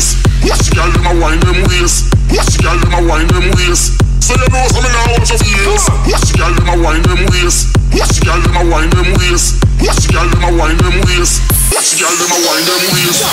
waist. Watch the girl them a wine them waist. Watch the girl them a wine them waist. So you know something now out of years. Watch the girl them a wine them waist. Watch the girl them a wine them waist. Watch the girl them a wine them waist. Watch the girl them a wine them waist.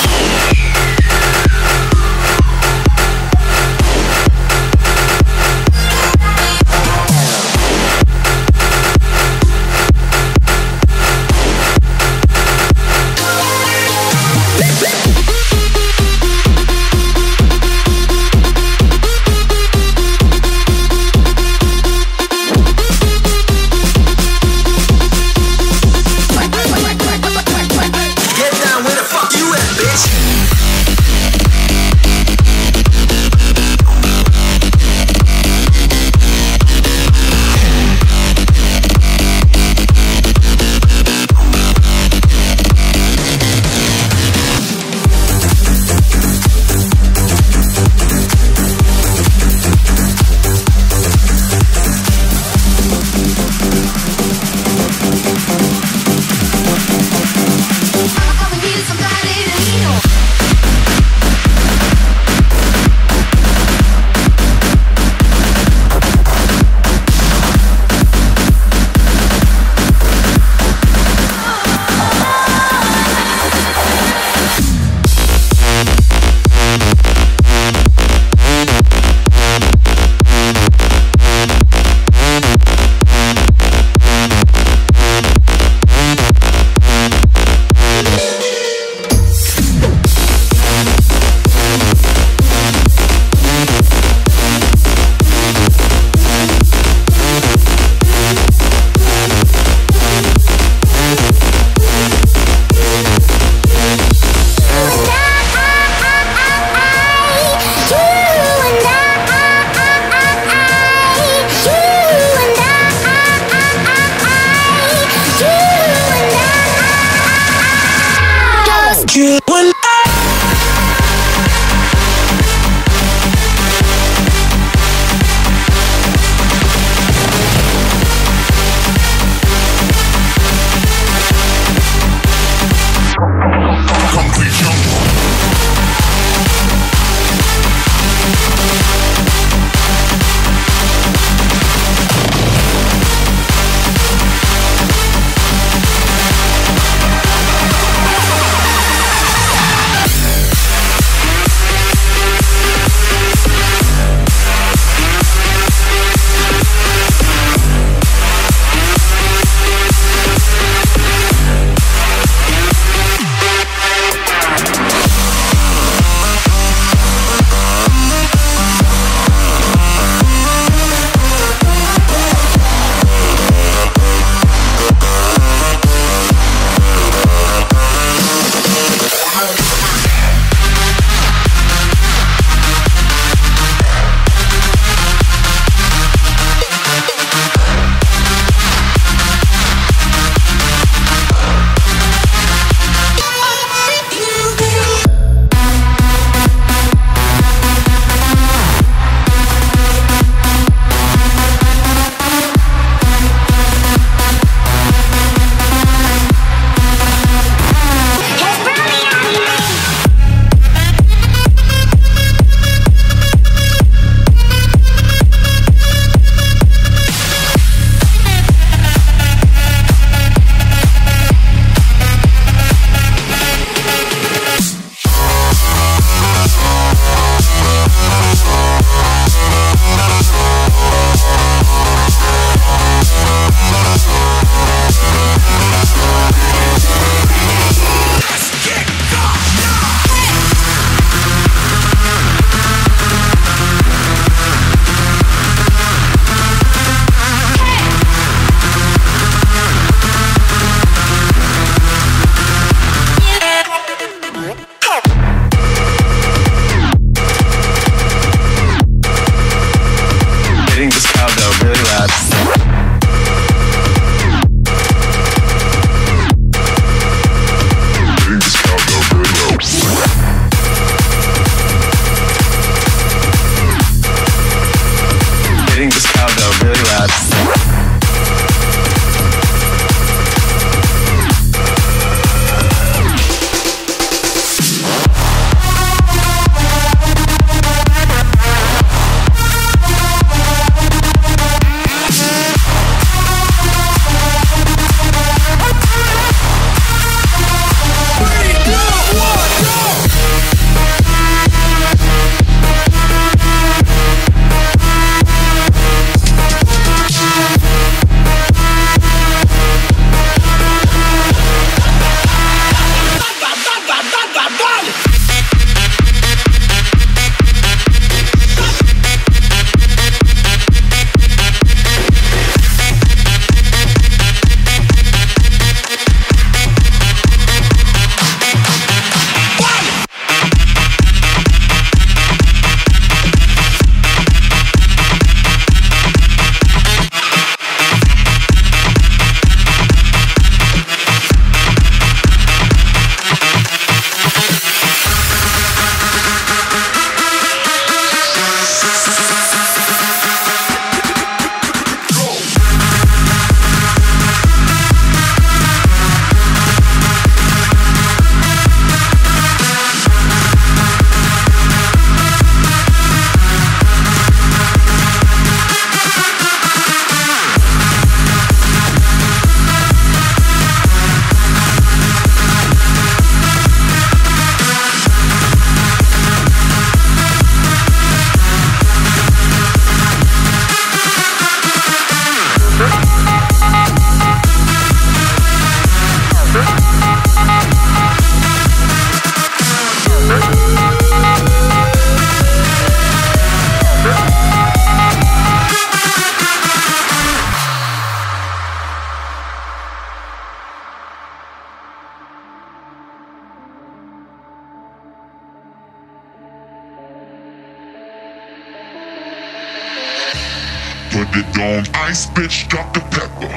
Put it on ice, bitch, Dr. Pepper.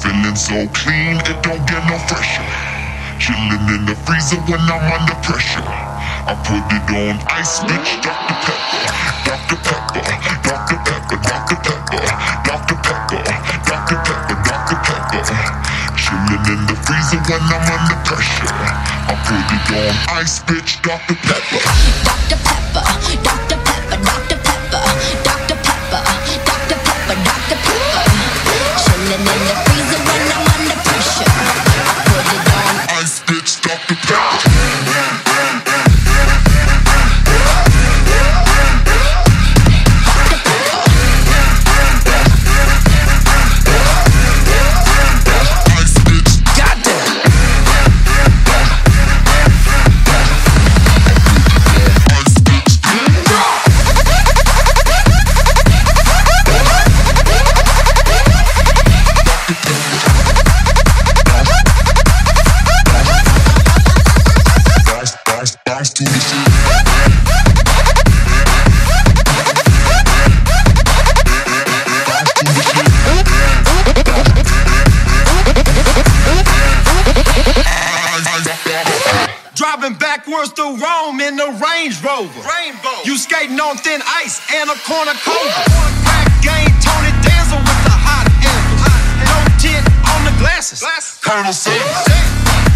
Feeling so clean, it don't get no fresher. Chilling in the freezer when I'm under pressure. I put it on ice, bitch, Dr. Pepper. Dr. Pepper, Dr. Pepper, Dr. Pepper, Dr. Pepper, Dr. Pepper, Dr. Pepper. Chilling in the freezer when I'm under pressure. I put it on ice, bitch, Dr. Pepper. Dr. Pepper, Dr. Pepper, Dr. Pepper, Dr. Pepper, Dr. Pepper, Dr. Pepper. Chilling in the freezer when I'm under pressure. I put it on ice, bitch, Dr. Pepper. Driving backwards through Rome in the Range Rover. Rainbow. You skating on thin ice and a corner cobra. Crack game, Tony Danzel with the hot handles. No tint on the glasses. Colonel Sanders.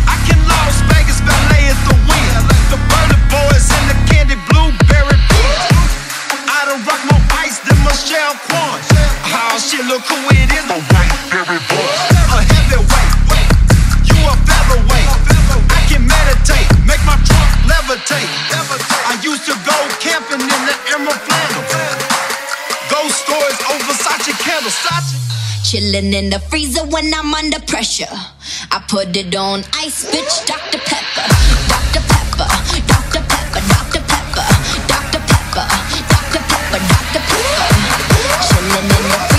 I can Las Vegas ballet at the wheel. The Burner Boys and the candy blueberry beer. I done rock more ice than Michelle Kwan. Oh shit, look who it is. A white boy. I used to go camping in the emerald flannel. Ghost stories over Versace candles. Chilling in the freezer when I'm under pressure. I put it on ice, bitch, Dr. Pepper. Dr. Pepper, Dr. Pepper, Dr. Pepper, Dr. Pepper, Dr. Pepper, Dr. Pepper. Chilling in the